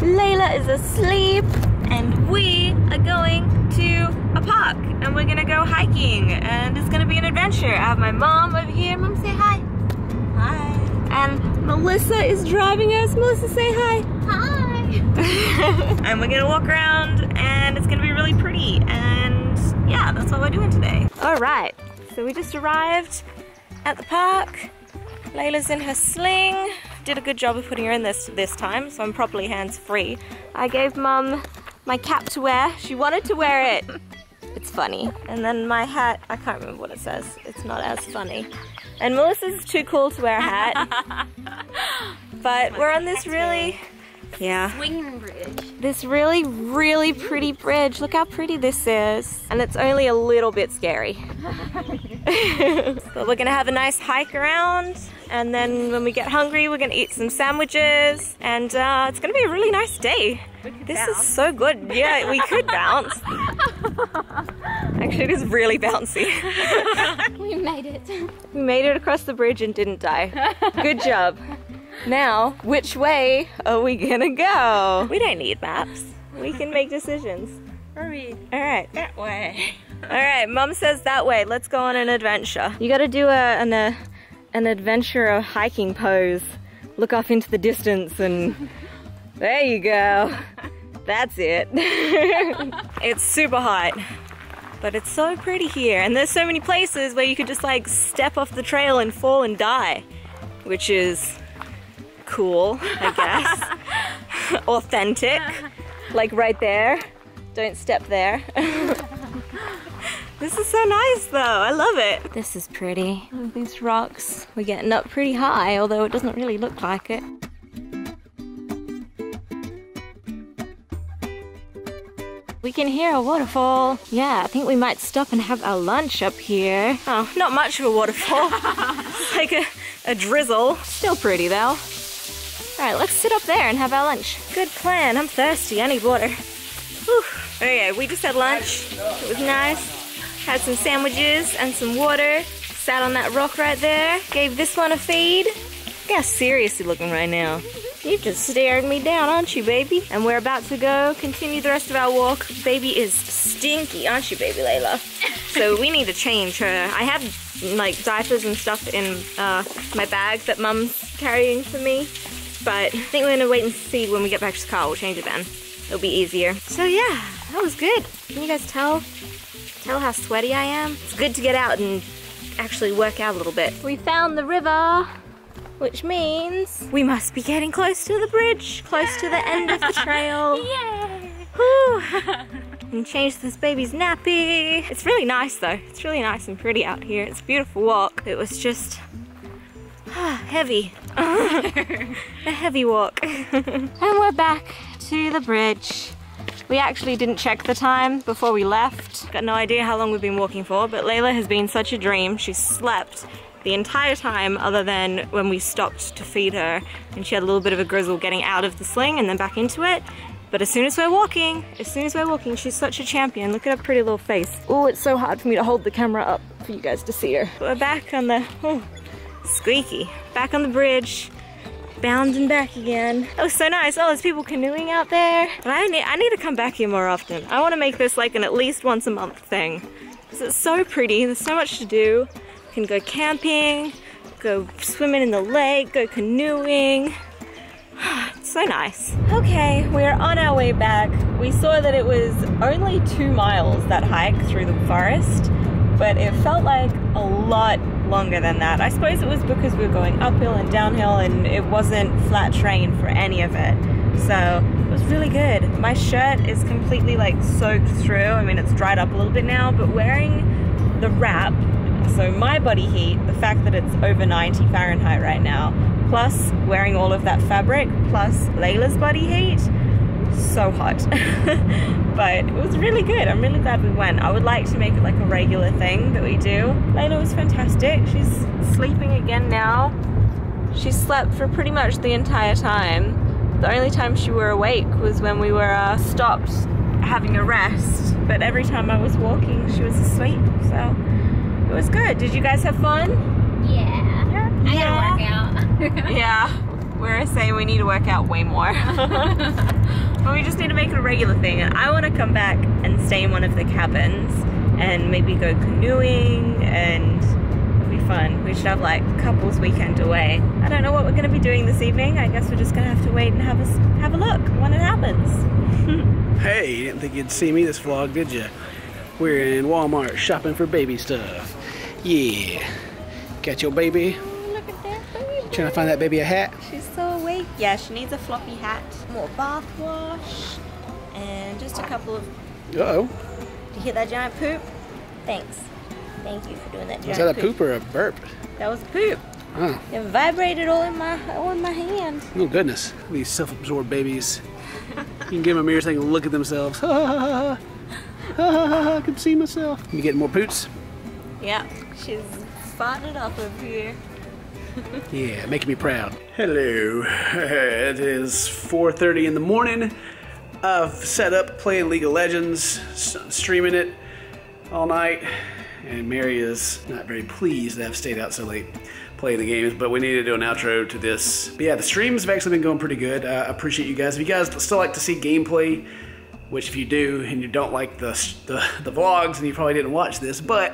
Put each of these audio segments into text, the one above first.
Layla is asleep and we are going to a park and we're gonna go hiking and it's gonna be an adventure. I have my mom over here. Mom, say hi. Hi. And Melissa is driving us. Melissa, say hi. Hi. And we're gonna walk around and it's gonna be really pretty and yeah, that's what we're doing today. All right, so we just arrived at the park. Layla's in her sling. Did a good job of putting her in this time, so I'm properly hands-free. I gave Mum my cap to wear. She wanted to wear it. It's funny. And then my hat, I can't remember what it says. It's not as funny. And Melissa's too cool to wear a hat. But we're on this really, swinging bridge. This really, really pretty bridge. Look how pretty this is. And it's only a little bit scary. But we're gonna have a nice hike around. And then when we get hungry, we're gonna eat some sandwiches. And it's gonna be a really nice day. This bounce is so good. Yeah, we could bounce. Actually, it is really bouncy. We made it. We made it across the bridge and didn't die. Good job. Now, which way are we gonna go? We don't need maps. We can make decisions. Hurry. All right. That way. All right, Mum says that way. Let's go on an adventure. You gotta do an adventurer hiking pose. Look off into the distance and there you go. That's it. It's super hot, but it's so pretty here. And there's so many places where you could just like step off the trail and fall and die, which is cool, I guess. Authentic, like right there. Don't step there. This is so nice though, I love it. This is pretty. These rocks, we're getting up pretty high, although it doesn't really look like it. We can hear a waterfall. Yeah, I think we might stop and have our lunch up here. Oh, not much of a waterfall. It's like a drizzle. Still pretty though. All right, let's sit up there and have our lunch. Good plan, I'm thirsty, I need water. Whew. Okay, we just had lunch, it was nice. Had some sandwiches and some water, sat on that rock right there, gave this one a feed. Look how serious you're looking right now. You've just stared me down, aren't you, baby? And we're about to go continue the rest of our walk. Baby is stinky, aren't you, baby Layla? So we need to change her. I have like diapers and stuff in my bag that Mum's carrying for me, but I think we're gonna wait and see when we get back to the car. We'll change it then. It'll be easier. So yeah, that was good. Can you guys tell? Tell how sweaty I am. It's good to get out and actually work out a little bit. We found the river, which means we must be getting close to the bridge, close to the end of the trail. Yay! Whew. And change this baby's nappy. It's really nice though. It's really nice and pretty out here. It's a beautiful walk. It was just heavy. A heavy walk. And we're back to the bridge. We actually didn't check the time before we left. Got no idea how long we've been walking for, but Layla has been such a dream. She slept the entire time other than when we stopped to feed her. And she had a little bit of a grizzle getting out of the sling and then back into it. But as soon as we're walking, she's such a champion. Look at her pretty little face. Oh, it's so hard for me to hold the camera up for you guys to see her. We're back on the, squeaky. Back on the bridge. Bounding back again. That was so nice. Oh, there's people canoeing out there. But I need to come back here more often. I want to make this like an at least once a month thing. Because it's so pretty. There's so much to do. You can go camping, go swimming in the lake, go canoeing. It's so nice. Okay, we're on our way back. We saw that it was only 2 miles, that hike through the forest. But it felt like a lot longer than that. I suppose it was because we were going uphill and downhill and it wasn't flat terrain for any of it. So it was really good. My shirt is completely like soaked through. I mean, it's dried up a little bit now, but wearing the wrap, so my body heat, the fact that it's over 90 Fahrenheit right now, plus wearing all of that fabric, plus Layla's body heat, so hot. But it was really good. I'm really glad we went. I would like to make it like a regular thing that we do. Layla was fantastic. She's sleeping again now. She slept for pretty much the entire time. The only time she were awake was when we were stopped having a rest, but every time I was walking she was asleep, so it was good. Did you guys have fun? Yeah. I gotta work out. Yeah. We're saying we need to work out way more. But we just need to make it a regular thing. And I want to come back and stay in one of the cabins and maybe go canoeing, and it'll be fun. We should have like couples weekend away. I don't know what we're going to be doing this evening. I guess we're just going to have to wait and have a look when it happens. Hey, you didn't think you'd see me this vlog, did you? We're in Walmart shopping for baby stuff. Yeah. Got your baby. Look at that baby. Trying to find that baby a hat. She's so awake. Yeah, she needs a floppy hat. More bath wash. And just a couple of... Uh-oh. Did you hear that giant poop? Thanks. Thank you for doing that giant poop. Was that a poop or a burp? That was poop. Oh. It vibrated all in my hand. Oh, goodness. These self-absorbed babies. You can give them a mirror so they can look at themselves. Ha ha ha ha. Ha ha ha ha. I can see myself. You getting more poops? Yeah. She's... It up over here. Yeah, making me proud. Hello. It is 4:30 in the morning. I've set up playing League of Legends, streaming it all night, and Mary is not very pleased that I've stayed out so late playing the games, but we need to do an outro to this. But yeah, the streams have actually been going pretty good. I appreciate you guys. If you guys still like to see gameplay, which if you do and you don't like the vlogs, and you probably didn't watch this, but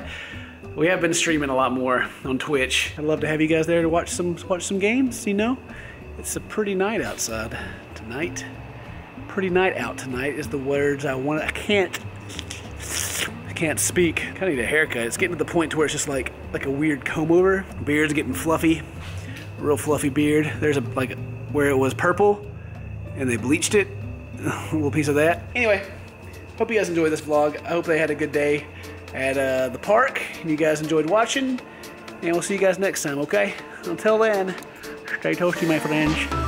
we have been streaming a lot more on Twitch. I'd love to have you guys there to watch some games, you know? It's a pretty night outside tonight. Pretty night out tonight is the words I want. I can't speak. Kinda need a haircut. It's getting to the point to where it's just like a weird comb over. Beard's getting fluffy. Real fluffy beard. There's a like where it was purple and they bleached it. A little piece of that. Anyway, hope you guys enjoyed this vlog. I hope they had a good day at the park, and you guys enjoyed watching, and we'll see you guys next time, okay? Until then, stay toasty, my friends.